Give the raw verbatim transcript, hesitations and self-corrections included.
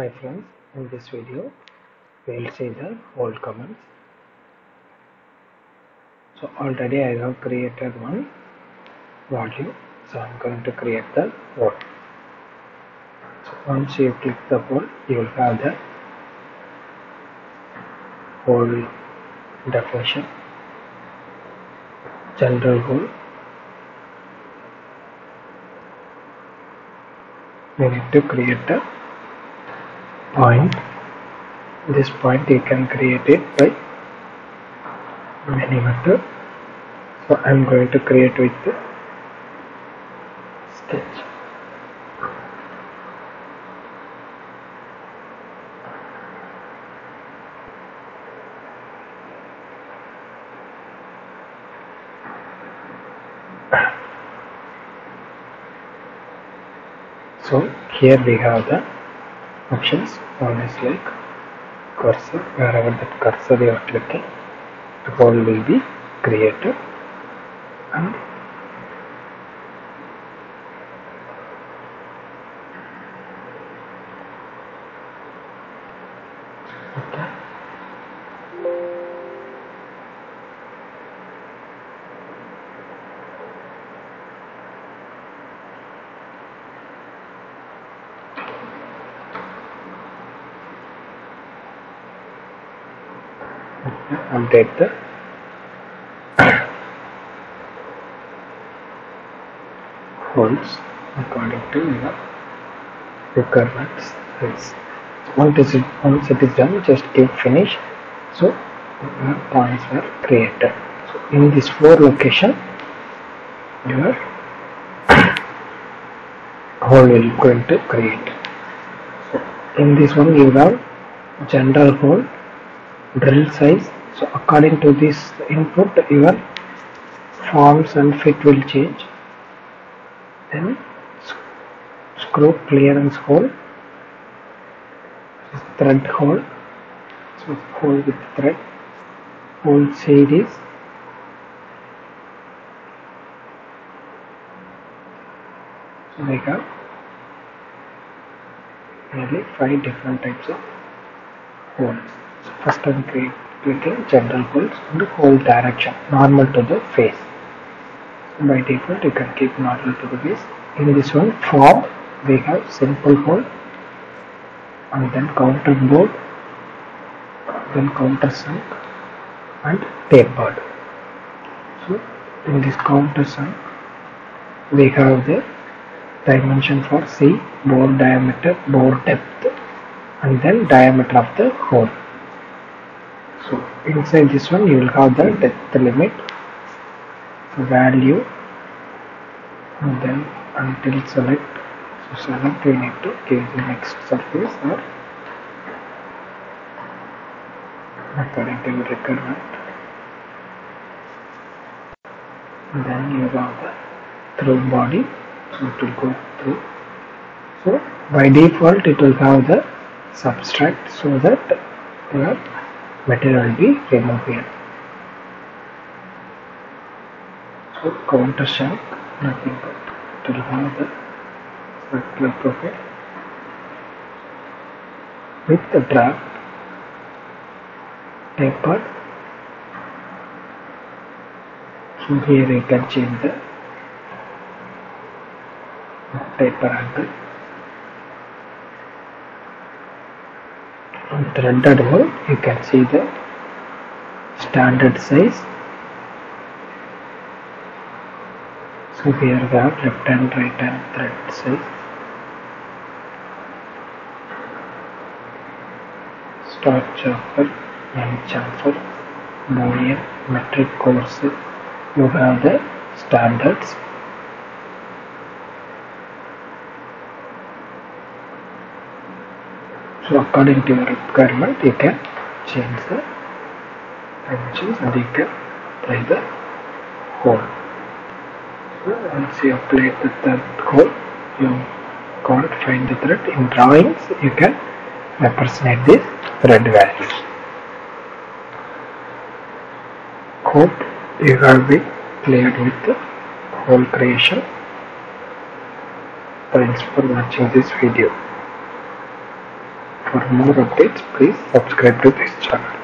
Hi friends, in this video we will see the old commands. So already I have created one module, so I am going to create the poll. So once you click the poll, you will have the poll definition, general rule. We need to create the point. This point you can create it by many method. So I am going to create with the sketch. So here we have the options. One is like cursor, wherever that cursor you are clicking, the poll will be created, and okay. Update the holds according to your requirements. Yes. Once it, once it is done, just click finish. So your points were created. So in this four location, your hole will going to create. So in this one you have general hole, drill size. So according to this input, your forms and fit will change. Then screw clearance hole, thread hole, so hole with thread, hole series, so we have nearly five different types of holes. So first I will create clicking general holes in the whole direction, normal to the face. By default you can keep normal to the face. In this one form we have simple hole, and then counter board, then counter sunk and tapered. So in this counter sunk we have the dimension for C, bore diameter, bore depth, and then diameter of the hole. So inside this one you will have the depth limit, so value, and then until select. So select we need to give the next surface or according to your requirement. And then you have the through body, so it will go through. So by default it will have the subtract, so that you have material be removed here. So counter shank, nothing but to have the circular profile with the draft, tapered. So here you can change the taper angle. On threaded hole you can see the standard size. So here we have left and right hand thread size, start chamfer, end chamfer, boolean, metric course. You have the standards. So according to your requirement you can change the dimensions and you can play the hole. So once you have played the third hole, you can't find the thread. In drawings you can represent this thread value. Hope you have been played with the hole creation. Thanks for watching this video. For more updates, please subscribe to this channel.